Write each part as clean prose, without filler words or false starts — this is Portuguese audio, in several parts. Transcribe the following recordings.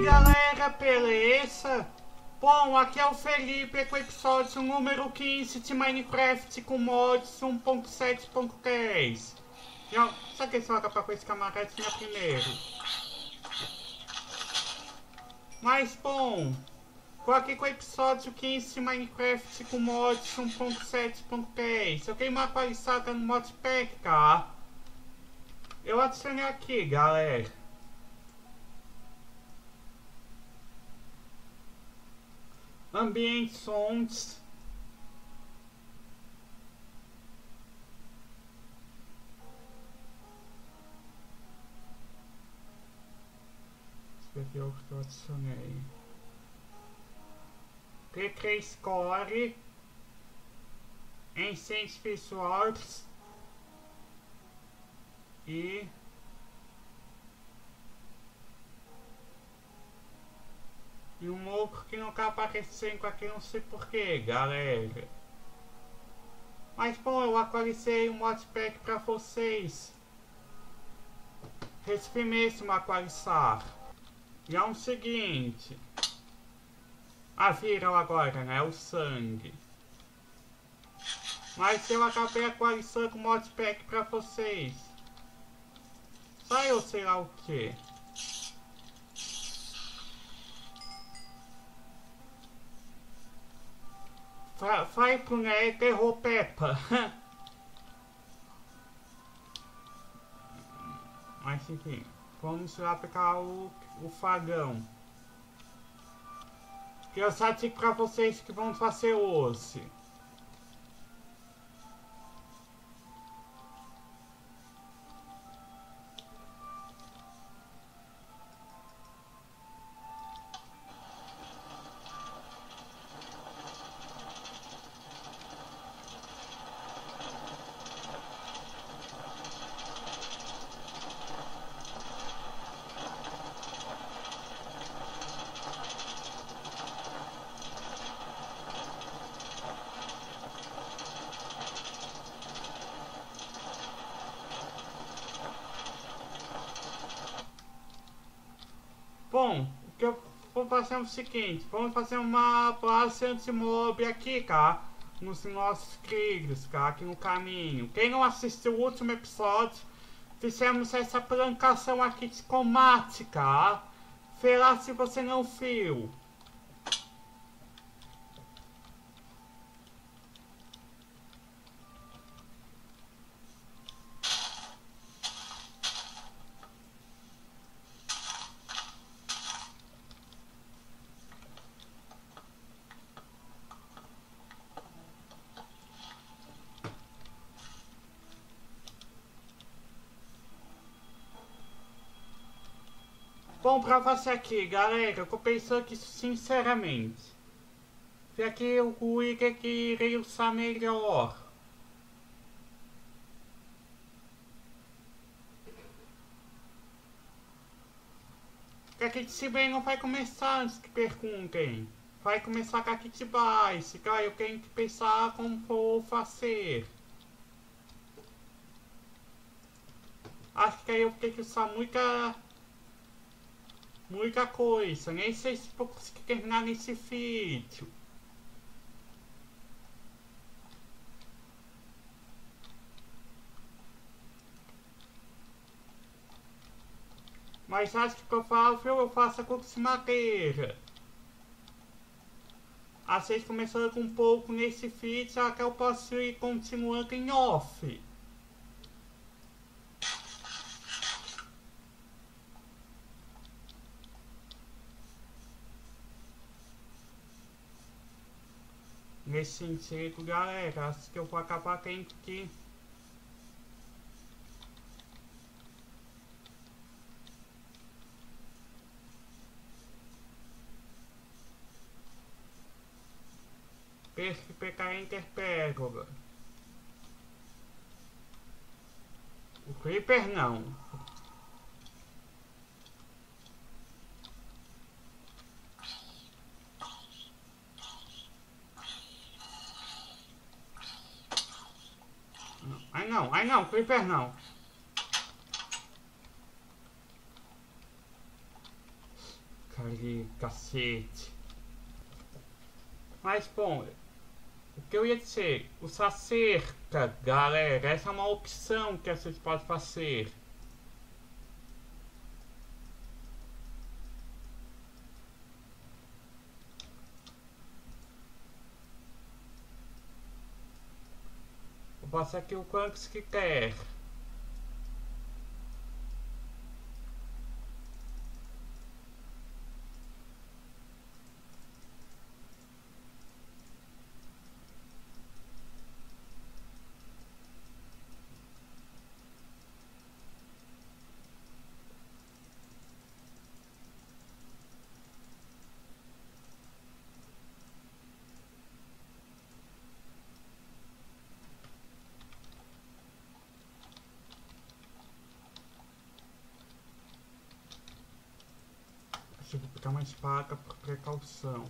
aí galera, beleza? Bom, aqui é o Felipe com o episódio número 15 de Minecraft com mods 1.7.3. Só que esse hora pra coisa camaradinha primeiro. Mas bom, tô aqui com o episódio 15 de Minecraft com mods 1.7.3. Eu dei uma atualizada no modpack, tá? Eu adicionei aqui, galera. Ambiente, sons. Esse aqui é o que eu adicionei. P3 Core. Encentes visuais. E... um outro que não tá aparecendo aqui, não sei porquê, galera. Mas bom, eu atualizei o modpack pra vocês. Recebi mesmo atualizar. E é o seguinte. Ah, viram agora, né? O sangue. Mas eu acabei atualizando o modpack pra vocês. Saiu sei lá o que. Vai pro Nether, ô Peppa. Mas enfim, vamos lá pegar o fagão. Que eu só digo pra vocês que vamos fazer hoje. Bom, o que eu vou fazer é o seguinte, vamos fazer uma base anti-mob aqui, cá, nos nossos trilhos, cá, aqui no caminho. Quem não assistiu o último episódio, fizemos essa plantação aqui de combate, cá. Vê lá se você não viu. Bom, pra você aqui, galera, eu tô pensando que sinceramente. Vê aqui o item que irei usar melhor. Que a Kit Bice não vai começar antes que perguntem. Vai começar com a Kit Bice, tá? Eu tenho que pensar como vou fazer. Acho que aí eu tenho que usar muita coisa, nem sei se vou conseguir terminar nesse vídeo. Mas acho que provável eu faço com de madeira. Às vezes começando com um pouco nesse vídeo, até eu posso ir continuando em off. Nesse sentido, galera, acho que eu vou acabar tendo que pegar interpérola. O Creeper não. Ai não, Creeper não. ali, cacete. Mas, bom, o que eu ia dizer, usar cerca, galera, essa é uma opção que vocês podem fazer. Vou passar aqui o quantos que quer. Vou pegar uma espada por precaução.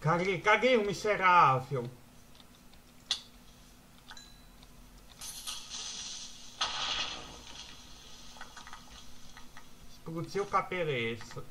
Caguei, caguei o miserável. Explodiu com a pereça.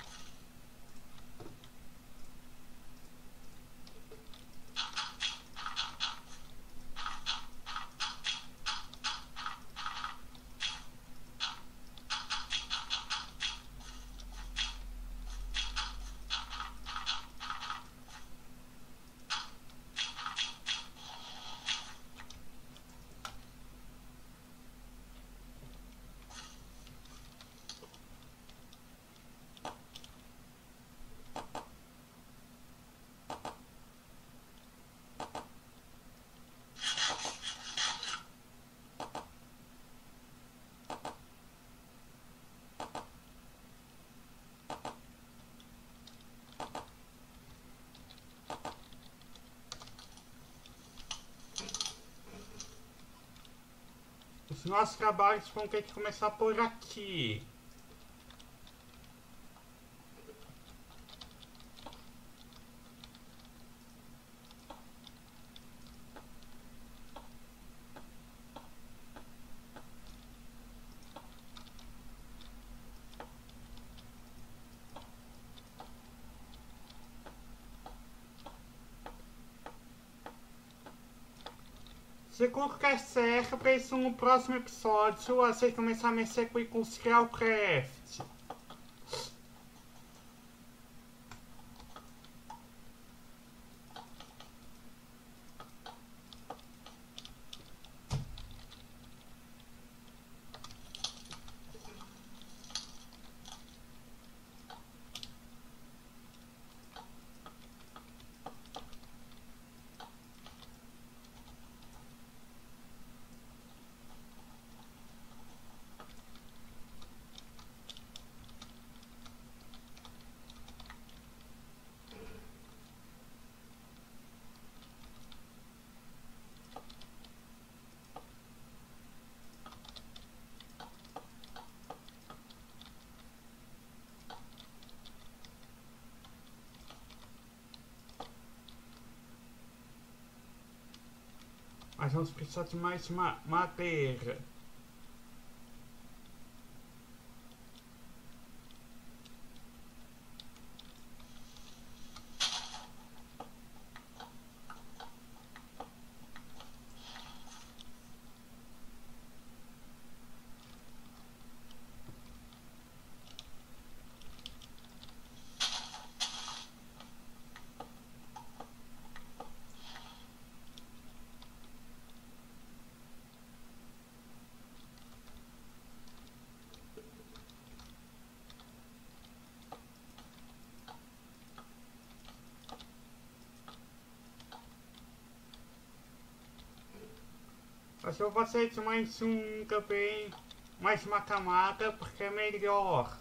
Os nossos trabalhos vão ter que começar por aqui. Se qualquer serra, para isso no próximo episódio, vocês começar a mexer com o Minecraft. Mas vamos precisar de mais madeira. Eu vou fazer mais um também, mais uma camada, porque é melhor.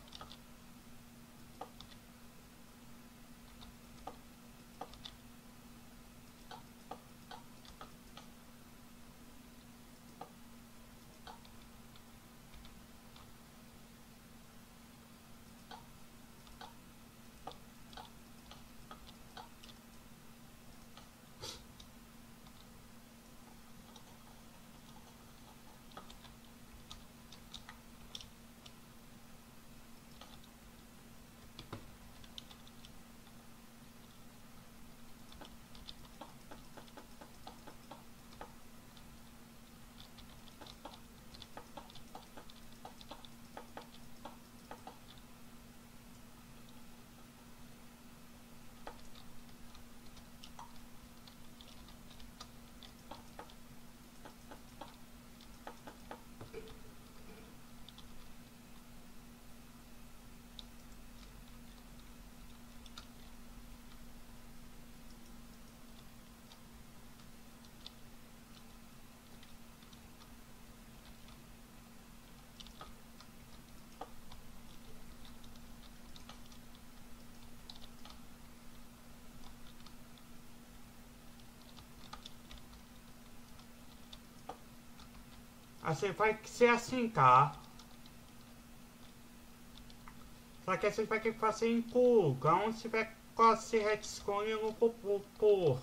assim, vai ser assim, tá? Só que assim vai ter que fazer em curva, onde tiver quase redstone eu não vou pôr.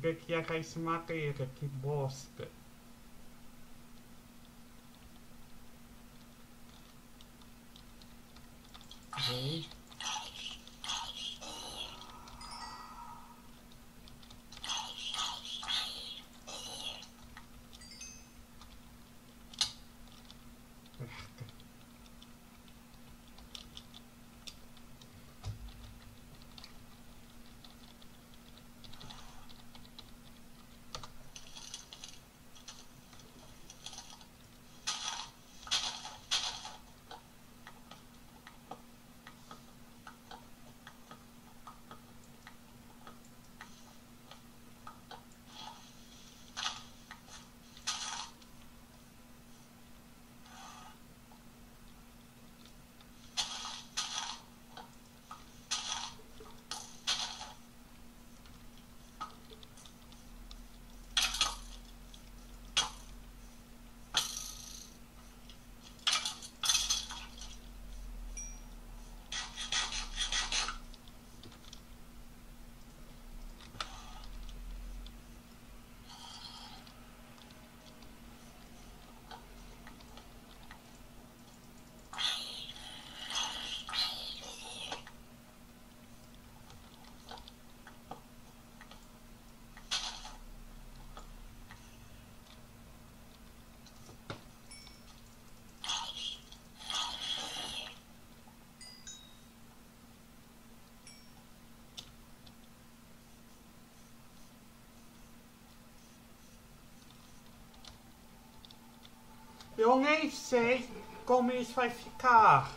Por que ia cair esse madeira? Que bosta! Vem. Eu nem sei como isso vai ficar.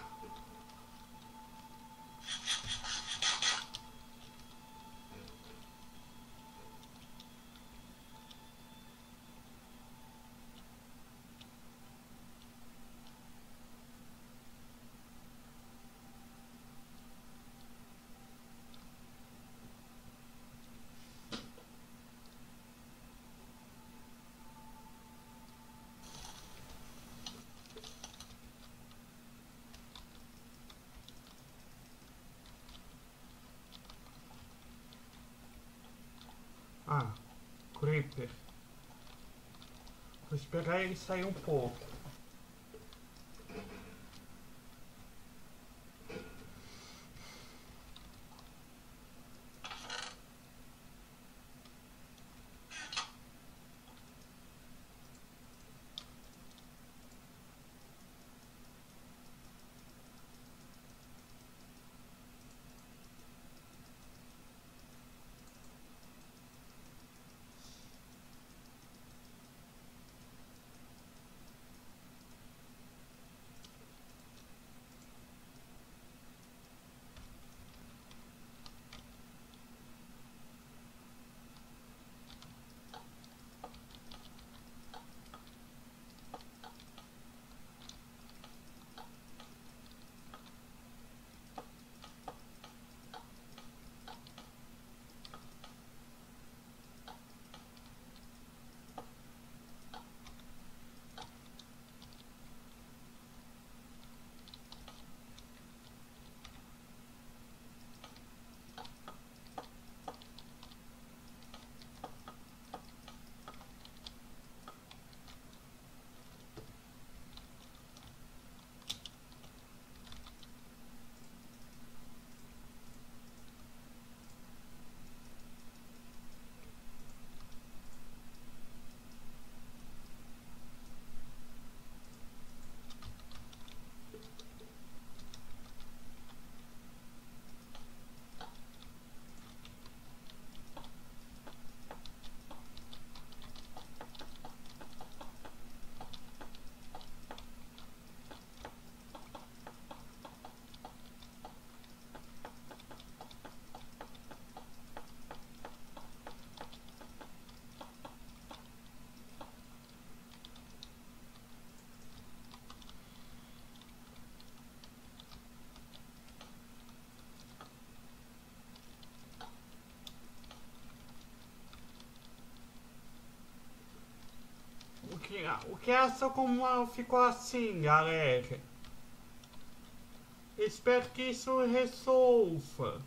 Ah, Creeper. Vou esperar ele sair um pouco. o que essa como ficou assim, galera? Espero que isso resolva.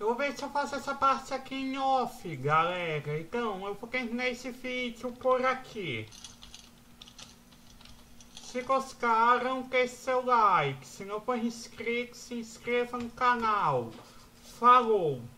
Eu vou ver se eu faço essa parte aqui em off, galera. Então, eu vou terminar esse vídeo por aqui. Se gostaram, deixe seu like. Se não for inscrito, se inscreva no canal. Falou!